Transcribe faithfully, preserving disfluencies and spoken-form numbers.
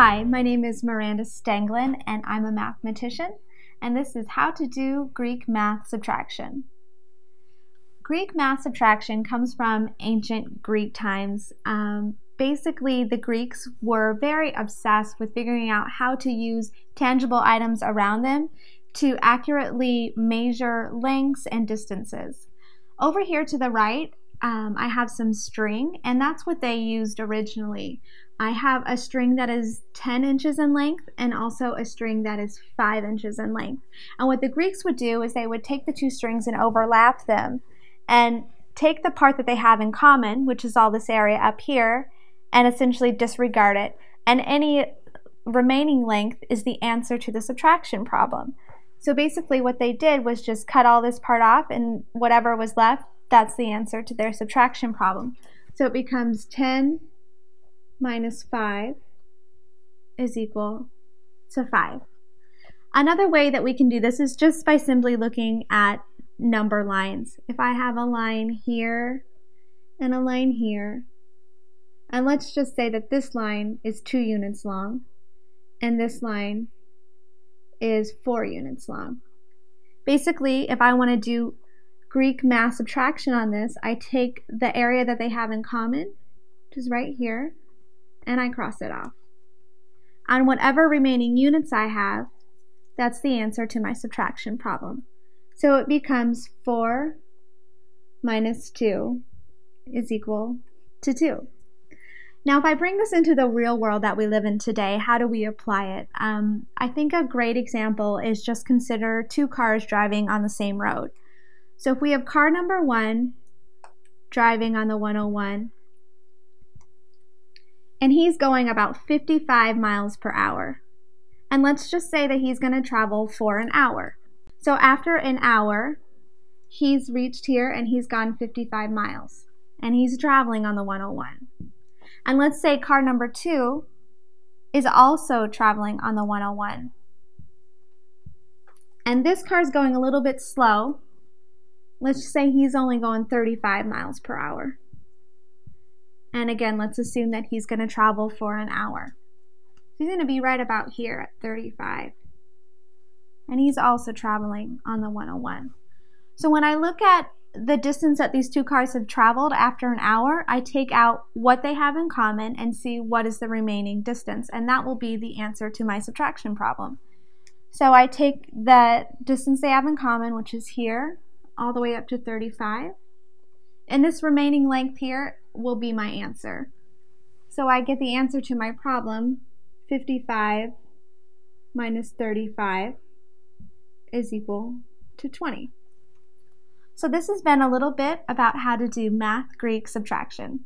Hi, my name is Myranda Strangeland and I'm a mathematician, and this is how to do Greek math subtraction. Greek math subtraction comes from ancient Greek times. Um, basically, the Greeks were very obsessed with figuring out how to use tangible items around them to accurately measure lengths and distances. Over here to the right, Um, I have some string, and that's what they used originally. I have a string that is ten inches in length and also a string that is five inches in length. And what the Greeks would do is they would take the two strings and overlap them and take the part that they have in common, which is all this area up here, and essentially disregard it. And any remaining length is the answer to the subtraction problem. So basically what they did was just cut all this part off, and whatever was left, that's the answer to their subtraction problem. So it becomes ten minus five is equal to five. Another way that we can do this is just by simply looking at number lines. If I have a line here and a line here, and let's just say that this line is two units long and this line is four units long. Basically, if I want to do Greek math subtraction on this, I take the area that they have in common, which is right here, and I cross it off. On whatever remaining units I have, that's the answer to my subtraction problem. So it becomes four minus two is equal to two. Now, if I bring this into the real world that we live in today, how do we apply it? Um, I think a great example is just consider two cars driving on the same road. So if we have car number one driving on the one oh one, and he's going about fifty-five miles per hour, and let's just say that he's going to travel for an hour. So after an hour, he's reached here and he's gone fifty-five miles, and he's traveling on the one oh one. And let's say car number two is also traveling on the one oh one, and this car is going a little bit slow. Let's just say he's only going thirty-five miles per hour. And again, let's assume that he's going to travel for an hour. He's going to be right about here at thirty-five. And he's also traveling on the one oh one. So when I look at the distance that these two cars have traveled after an hour, I take out what they have in common and see what is the remaining distance. And that will be the answer to my subtraction problem. So I take the distance they have in common, which is here, all the way up to thirty-five, and this remaining length here will be my answer. So I get the answer to my problem, fifty-five minus thirty-five is equal to twenty. So this has been a little bit about how to do math Greek subtraction.